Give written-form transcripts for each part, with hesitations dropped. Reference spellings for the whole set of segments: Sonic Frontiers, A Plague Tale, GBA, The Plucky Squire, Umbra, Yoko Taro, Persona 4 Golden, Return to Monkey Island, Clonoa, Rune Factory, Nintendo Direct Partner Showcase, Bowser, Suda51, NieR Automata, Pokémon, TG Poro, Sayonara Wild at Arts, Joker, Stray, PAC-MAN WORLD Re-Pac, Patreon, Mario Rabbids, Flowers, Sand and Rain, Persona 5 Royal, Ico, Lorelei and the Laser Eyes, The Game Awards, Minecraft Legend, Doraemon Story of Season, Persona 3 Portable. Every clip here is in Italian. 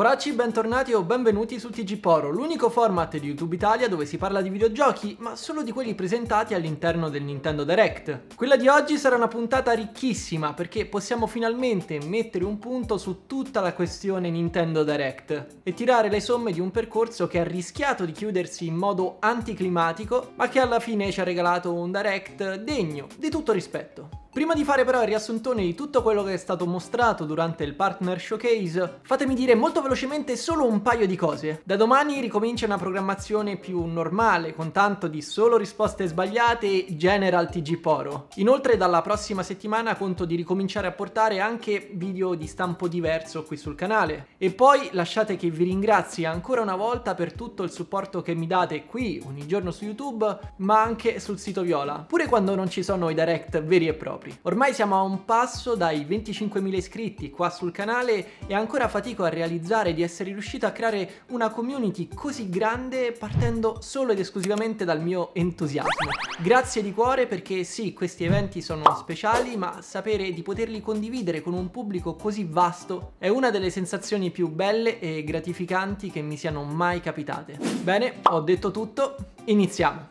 Poracci, bentornati o benvenuti su TG Poro, l'unico format di YouTube Italia dove si parla di videogiochi, ma solo di quelli presentati all'interno del Nintendo Direct. Quella di oggi sarà una puntata ricchissima perché possiamo finalmente mettere un punto su tutta la questione Nintendo Direct e tirare le somme di un percorso che ha rischiato di chiudersi in modo anticlimatico, ma che alla fine ci ha regalato un Direct degno di tutto rispetto. Prima di fare però il riassuntone di tutto quello che è stato mostrato durante il Partner Showcase, fatemi dire molto velocemente solo un paio di cose. Da domani ricomincia una programmazione più normale, con tanto di solo risposte sbagliate e general TG Poro. Inoltre dalla prossima settimana conto di ricominciare a portare anche video di stampo diverso qui sul canale. E poi lasciate che vi ringrazi ancora una volta per tutto il supporto che mi date qui ogni giorno su YouTube, ma anche sul sito Viola, pure quando non ci sono i direct veri e propri. Ormai siamo a un passo dai 25.000 iscritti qua sul canale e ancora fatico a realizzare di essere riuscito a creare una community così grande partendo solo ed esclusivamente dal mio entusiasmo. Grazie di cuore perché sì, questi eventi sono speciali, ma sapere di poterli condividere con un pubblico così vasto è una delle sensazioni più belle e gratificanti che mi siano mai capitate. Bene, ho detto tutto, iniziamo!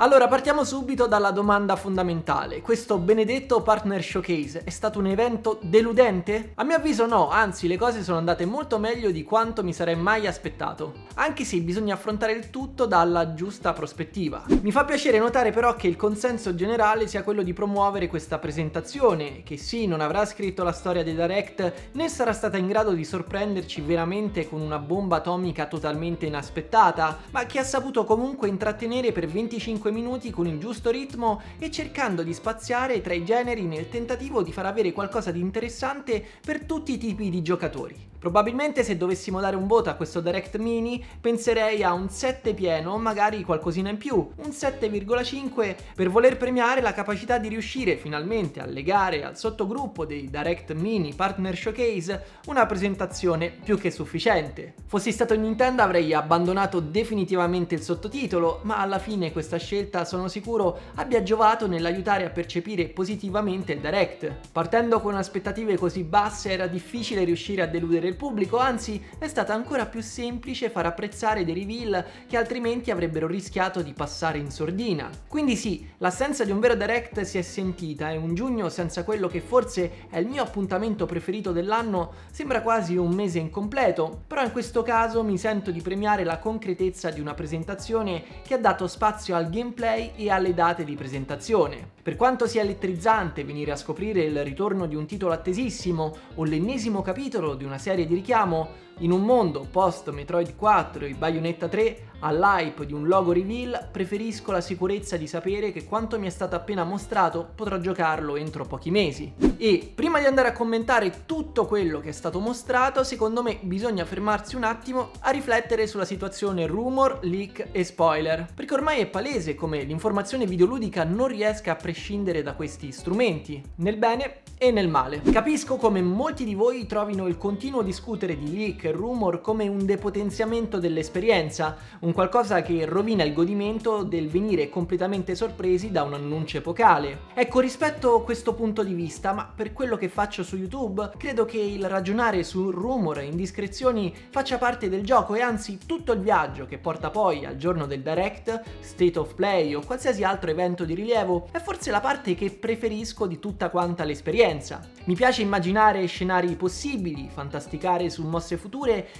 Allora, partiamo subito dalla domanda fondamentale. Questo benedetto Partner Showcase è stato un evento deludente? A mio avviso no, anzi le cose sono andate molto meglio di quanto mi sarei mai aspettato. Anche se bisogna affrontare il tutto dalla giusta prospettiva. Mi fa piacere notare però che il consenso generale sia quello di promuovere questa presentazione, che sì, non avrà scritto la storia dei Direct, né sarà stata in grado di sorprenderci veramente con una bomba atomica totalmente inaspettata, ma che ha saputo comunque intrattenere per 25 minuti con il giusto ritmo e cercando di spaziare tra i generi nel tentativo di far avere qualcosa di interessante per tutti i tipi di giocatori. Probabilmente se dovessimo dare un voto a questo Direct Mini penserei a un 7 pieno, magari qualcosina in più, un 7,5 per voler premiare la capacità di riuscire finalmente a legare al sottogruppo dei Direct Mini Partner Showcase una presentazione più che sufficiente. Fossi stato in Nintendo avrei abbandonato definitivamente il sottotitolo, ma alla fine questa scelta sono sicuro abbia giovato nell'aiutare a percepire positivamente il Direct. Partendo con aspettative così basse era difficile riuscire a deludere il pubblico, anzi è stata ancora più semplice far apprezzare dei reveal che altrimenti avrebbero rischiato di passare in sordina. Quindi sì, l'assenza di un vero Direct si è sentita e un giugno senza quello che forse è il mio appuntamento preferito dell'anno sembra quasi un mese incompleto, però in questo caso mi sento di premiare la concretezza di una presentazione che ha dato spazio al gameplay e alle date di presentazione. Per quanto sia elettrizzante venire a scoprire il ritorno di un titolo attesissimo o l'ennesimo capitolo di una serie di richiamo, in un mondo post Metroid 4 e Bayonetta 3, all'hype di un logo reveal preferisco la sicurezza di sapere che quanto mi è stato appena mostrato potrò giocarlo entro pochi mesi. E prima di andare a commentare tutto quello che è stato mostrato, secondo me bisogna fermarsi un attimo a riflettere sulla situazione rumor, leak e spoiler, perché ormai è palese come l'informazione videoludica non riesca a prescindere da questi strumenti, nel bene e nel male. Capisco come molti di voi trovino il continuo discutere di leak e rumor come un depotenziamento dell'esperienza, un qualcosa che rovina il godimento del venire completamente sorpresi da un annuncio epocale. Ecco, rispetto questo punto di vista, ma per quello che faccio su YouTube, credo che il ragionare su rumor e indiscrezioni faccia parte del gioco e anzi tutto il viaggio che porta poi al giorno del Direct, State of Play o qualsiasi altro evento di rilievo è forse la parte che preferisco di tutta quanta l'esperienza. Mi piace immaginare scenari possibili, fantasticare su mosse future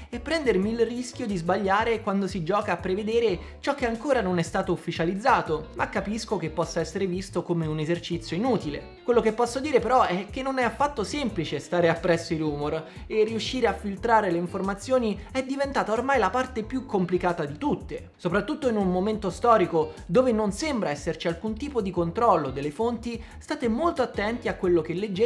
e prendermi il rischio di sbagliare quando si gioca a prevedere ciò che ancora non è stato ufficializzato, ma capisco che possa essere visto come un esercizio inutile. Quello che posso dire però è che non è affatto semplice stare appresso ai rumor e riuscire a filtrare le informazioni è diventata ormai la parte più complicata di tutte, soprattutto in un momento storico dove non sembra esserci alcun tipo di controllo delle fonti. State molto attenti a quello che leggete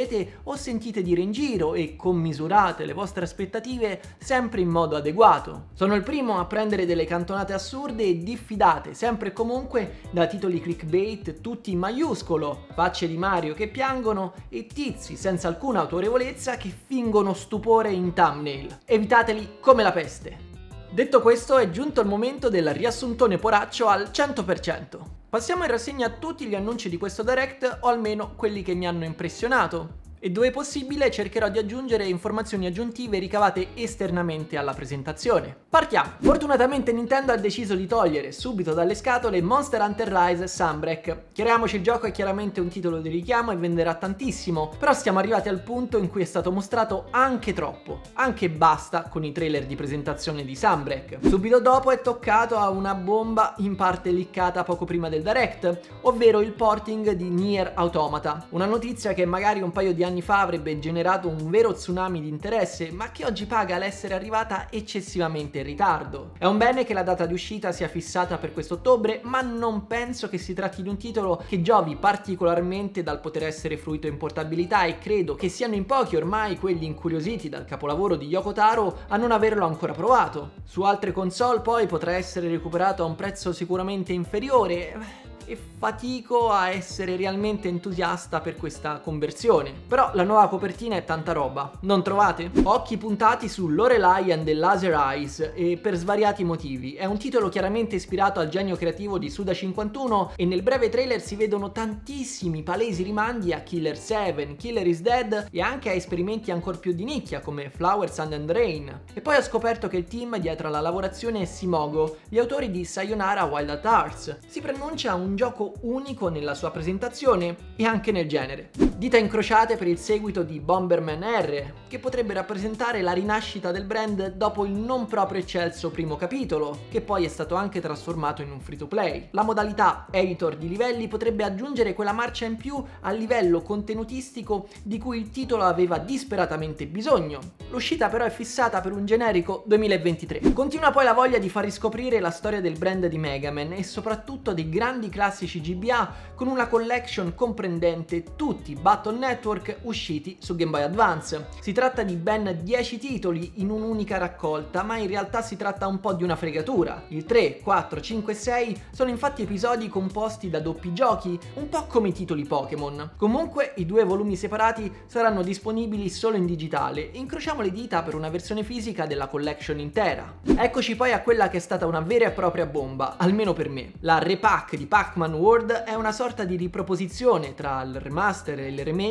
o sentite dire in giro e commisurate le vostre aspettative sempre in modo adeguato. Sono il primo a prendere delle cantonate assurde e diffidate sempre e comunque da titoli clickbait tutti in maiuscolo, facce di Mario che piangono e tizi senza alcuna autorevolezza che fingono stupore in thumbnail. Evitateli come la peste. Detto questo, è giunto il momento del riassuntone poraccio al 100%. Passiamo in rassegna tutti gli annunci di questo Direct, o almeno quelli che mi hanno impressionato, e dove è possibile cercherò di aggiungere informazioni aggiuntive ricavate esternamente alla presentazione. Partiamo! Fortunatamente Nintendo ha deciso di togliere subito dalle scatole Monster Hunter Rise Sunbreak. Chiariamoci, il gioco è chiaramente un titolo di richiamo e venderà tantissimo, però siamo arrivati al punto in cui è stato mostrato anche troppo, anche basta con i trailer di presentazione di Sunbreak. Subito dopo è toccato a una bomba in parte liccata poco prima del Direct, ovvero il porting di NieR Automata, una notizia che magari un paio di anni fa avrebbe generato un vero tsunami di interesse, ma che oggi paga l'essere arrivata eccessivamente in ritardo. È un bene che la data di uscita sia fissata per quest'ottobre, ma non penso che si tratti di un titolo che giovi particolarmente dal poter essere fruito in portabilità, e credo che siano in pochi ormai quelli incuriositi dal capolavoro di Yoko Taro a non averlo ancora provato. Su altre console poi potrà essere recuperato a un prezzo sicuramente inferiore, e fatico a essere realmente entusiasta per questa conversione. Però la nuova copertina è tanta roba, non trovate? Occhi puntati su Lorelei and the Laser Eyes, e per svariati motivi. È un titolo chiaramente ispirato al genio creativo di Suda51, e nel breve trailer si vedono tantissimi palesi rimandi a Killer 7, Killer is Dead e anche a esperimenti ancora più di nicchia come Flowers, Sand and Rain. E poi ho scoperto che il team dietro alla lavorazione è Simogo, gli autori di Sayonara Wild at Arts. Si pronuncia un gioco unico nella sua presentazione e anche nel genere. Dita incrociate per il seguito di Bomberman R, che potrebbe rappresentare la rinascita del brand dopo il non proprio eccelso primo capitolo, che poi è stato anche trasformato in un free to play. La modalità editor di livelli potrebbe aggiungere quella marcia in più a livello contenutistico di cui il titolo aveva disperatamente bisogno. L'uscita però è fissata per un generico 2023. Continua poi la voglia di far riscoprire la storia del brand di Megaman e soprattutto dei grandi classici GBA, con una collection comprendente tutti i Battle Network usciti su Game Boy Advance. Si tratta di ben 10 titoli in un'unica raccolta, ma in realtà si tratta un po' di una fregatura. Il 3, 4, 5 e 6 sono infatti episodi composti da doppi giochi, un po' come i titoli Pokémon. Comunque i due volumi separati saranno disponibili solo in digitale, e incrociamo le dita per una versione fisica della collection intera. Eccoci poi a quella che è stata una vera e propria bomba, almeno per me. La Re-Pac di PAC-MAN WORLD è una sorta di riproposizione tra il remaster e il remake,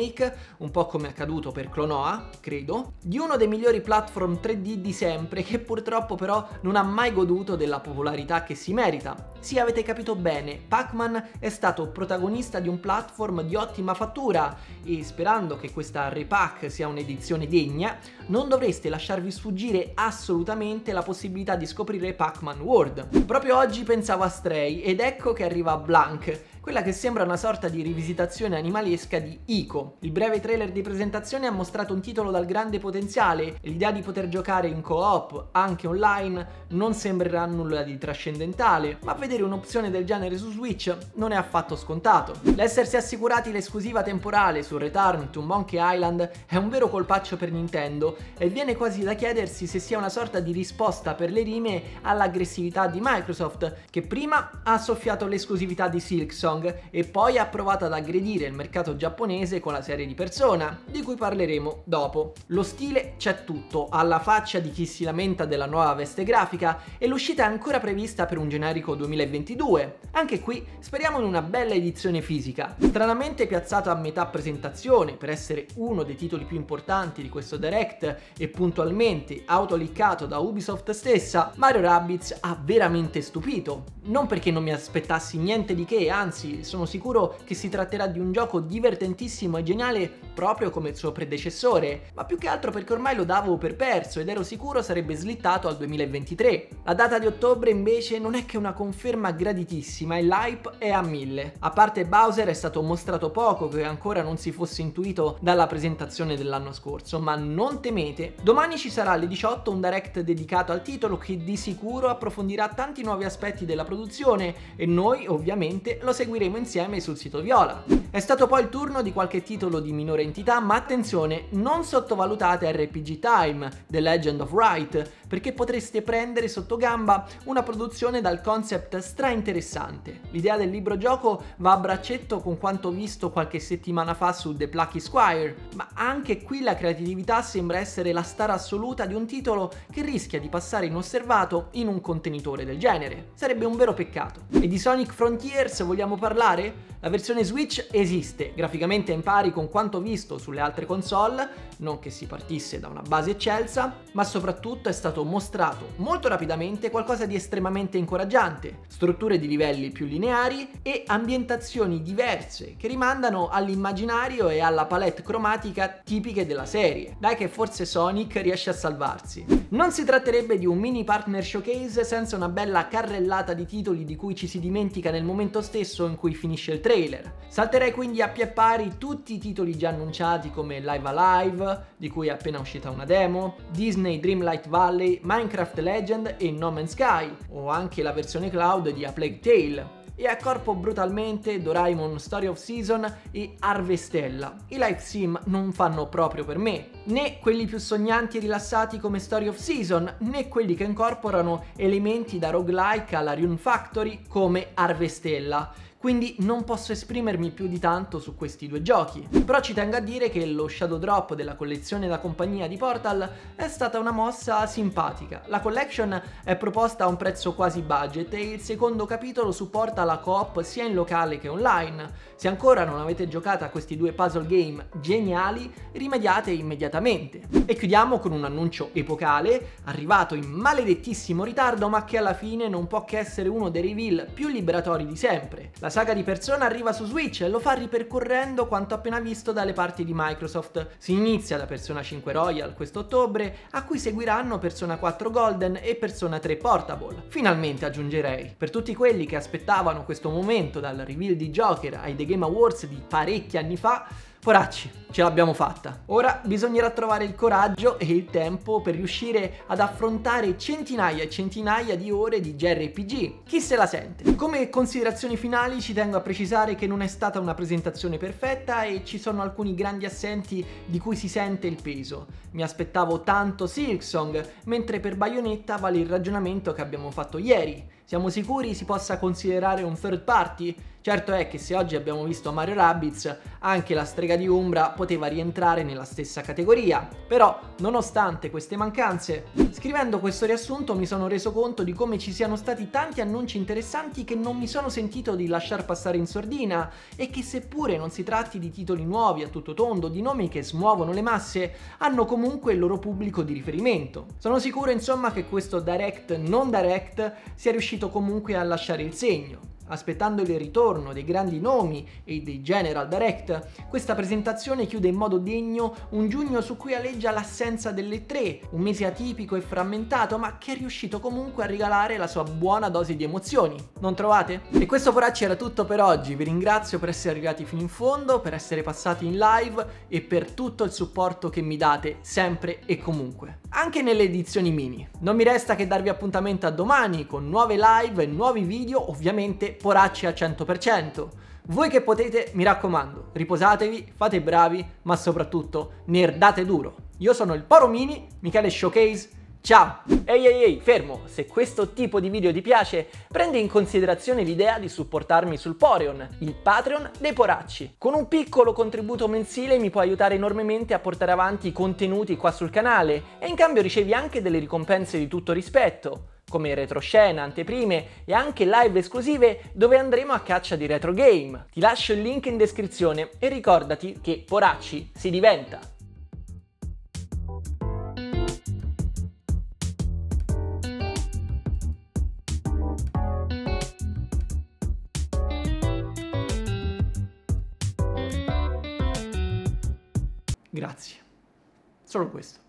un po' come accaduto per Clonoa, credo, di uno dei migliori platform 3D di sempre, che purtroppo però non ha mai goduto della popolarità che si merita. Sì, avete capito bene, Pac-Man è stato protagonista di un platform di ottima fattura, e sperando che questa Repack sia un'edizione degna, non dovreste lasciarvi sfuggire assolutamente la possibilità di scoprire Pac-Man World. Proprio oggi pensavo a Stray, ed ecco che arriva Blanc, quella che sembra una sorta di rivisitazione animalesca di Ico. Il breve trailer di presentazione ha mostrato un titolo dal grande potenziale, e l'idea di poter giocare in co-op, anche online, non sembrerà nulla di trascendentale, ma vedere un'opzione del genere su Switch non è affatto scontato. L'essersi assicurati l'esclusiva temporale su Return to Monkey Island è un vero colpaccio per Nintendo, e viene quasi da chiedersi se sia una sorta di risposta per le rime all'aggressività di Microsoft, che prima ha soffiato l'esclusività di Silksong e poi ha provato ad aggredire il mercato giapponese con la serie di Persona, di cui parleremo dopo. Lo stile c'è tutto, alla faccia di chi si lamenta della nuova veste grafica, e l'uscita è ancora prevista per un generico 2022. Anche qui speriamo in una bella edizione fisica. Stranamente piazzato a metà presentazione per essere uno dei titoli più importanti di questo Direct, e puntualmente autoliccato da Ubisoft stessa, Mario Rabbids ha veramente stupito. Non perché non mi aspettassi niente di che, anzi sono sicuro che si tratterà di un gioco divertentissimo e geniale proprio come il suo predecessore, ma più che altro perché ormai lo davo per perso ed ero sicuro sarebbe slittato al 2023. La data di ottobre invece non è che una conferma graditissima, e l'hype è a 1000. A parte Bowser è stato mostrato poco che ancora non si fosse intuito dalla presentazione dell'anno scorso, ma non temete, domani ci sarà alle 18 un Direct dedicato al titolo che di sicuro approfondirà tanti nuovi aspetti della produzione, e noi ovviamente lo seguiremo seguiremo insieme sul sito Viola. È stato poi il turno di qualche titolo di minore entità, ma attenzione, non sottovalutate RPG Time The Legend of Wright, perché potreste prendere sotto gamba una produzione dal concept stra-interessante. L'idea del libro gioco va a braccetto con quanto visto qualche settimana fa su The Plucky Squire, ma anche qui la creatività sembra essere la star assoluta di un titolo che rischia di passare inosservato in un contenitore del genere. Sarebbe un vero peccato. E di Sonic Frontiers vogliamo parlare? La versione Switch esiste, graficamente è in pari con quanto visto sulle altre console, non che si partisse da una base eccelsa, ma soprattutto è stato mostrato molto rapidamente qualcosa di estremamente incoraggiante, strutture di livelli più lineari e ambientazioni diverse che rimandano all'immaginario e alla palette cromatica tipiche della serie. Dai che forse Sonic riesce a salvarsi. Non si tratterebbe di un mini partner showcase senza una bella carrellata di titoli di cui ci si dimentica nel momento stesso in cui finisce il trailer. Salterei quindi a pie pari tutti i titoli già annunciati come Live A Live, di cui è appena uscita una demo, Disney Dreamlight Valley, Minecraft Legend e No Man's Sky, o anche la versione cloud di A Plague Tale, e accorpo brutalmente Doraemon Story of Season e Harvestella. I live sim non fanno proprio per me, né quelli più sognanti e rilassati come Story of Season, né quelli che incorporano elementi da roguelike alla Rune Factory come Harvestella. Quindi non posso esprimermi più di tanto su questi due giochi. Però ci tengo a dire che lo shadow drop della collezione da compagnia di Portal è stata una mossa simpatica. La collection è proposta a un prezzo quasi budget e il secondo capitolo supporta la co-op sia in locale che online. Se ancora non avete giocato a questi due puzzle game geniali, rimediate immediatamente. E chiudiamo con un annuncio epocale, arrivato in maledettissimo ritardo, ma che alla fine non può che essere uno dei reveal più liberatori di sempre. La saga di Persona arriva su Switch e lo fa ripercorrendo quanto appena visto dalle parti di Microsoft. Si inizia da Persona 5 Royal quest'ottobre, a cui seguiranno Persona 4 Golden e Persona 3 Portable. Finalmente, aggiungerei. Per tutti quelli che aspettavano questo momento dal reveal di Joker ai The Game Awards di parecchi anni fa, poracci, ce l'abbiamo fatta. Ora bisognerà trovare il coraggio e il tempo per riuscire ad affrontare centinaia e centinaia di ore di JRPG. Chi se la sente? Come considerazioni finali ci tengo a precisare che non è stata una presentazione perfetta e ci sono alcuni grandi assenti di cui si sente il peso. Mi aspettavo tanto Silksong, mentre per Bayonetta vale il ragionamento che abbiamo fatto ieri. Siamo sicuri si possa considerare un third party? Certo è che se oggi abbiamo visto Mario Rabbids, anche la strega di Umbra poteva rientrare nella stessa categoria. Però, nonostante queste mancanze, scrivendo questo riassunto mi sono reso conto di come ci siano stati tanti annunci interessanti che non mi sono sentito di lasciar passare in sordina e che, seppure non si tratti di titoli nuovi a tutto tondo, di nomi che smuovono le masse, hanno comunque il loro pubblico di riferimento. Sono sicuro, insomma, che questo direct non direct sia riuscito comunque a lasciare il segno. Aspettando il ritorno dei grandi nomi e dei General Direct, questa presentazione chiude in modo degno un giugno su cui aleggia l'assenza delle tre, un mese atipico e frammentato, ma che è riuscito comunque a regalare la sua buona dose di emozioni, non trovate? E questo poracci era tutto per oggi, vi ringrazio per essere arrivati fino in fondo, per essere passati in live e per tutto il supporto che mi date sempre e comunque, anche nelle edizioni mini. Non mi resta che darvi appuntamento a domani con nuove live e nuovi video, ovviamente poracci al 100%. Voi che potete, mi raccomando, riposatevi, fate bravi, ma soprattutto nerdate duro. Io sono il Poro Mini, Michele Showcase, ciao! Ehi, fermo! Se questo tipo di video ti piace, prendi in considerazione l'idea di supportarmi sul Poreon, il Patreon dei Poracci. Con un piccolo contributo mensile mi puoi aiutare enormemente a portare avanti i contenuti qua sul canale e in cambio ricevi anche delle ricompense di tutto rispetto, come retroscena, anteprime e anche live esclusive dove andremo a caccia di retro game. Ti lascio il link in descrizione e ricordati che poracci si diventa! Grazie. Solo questo.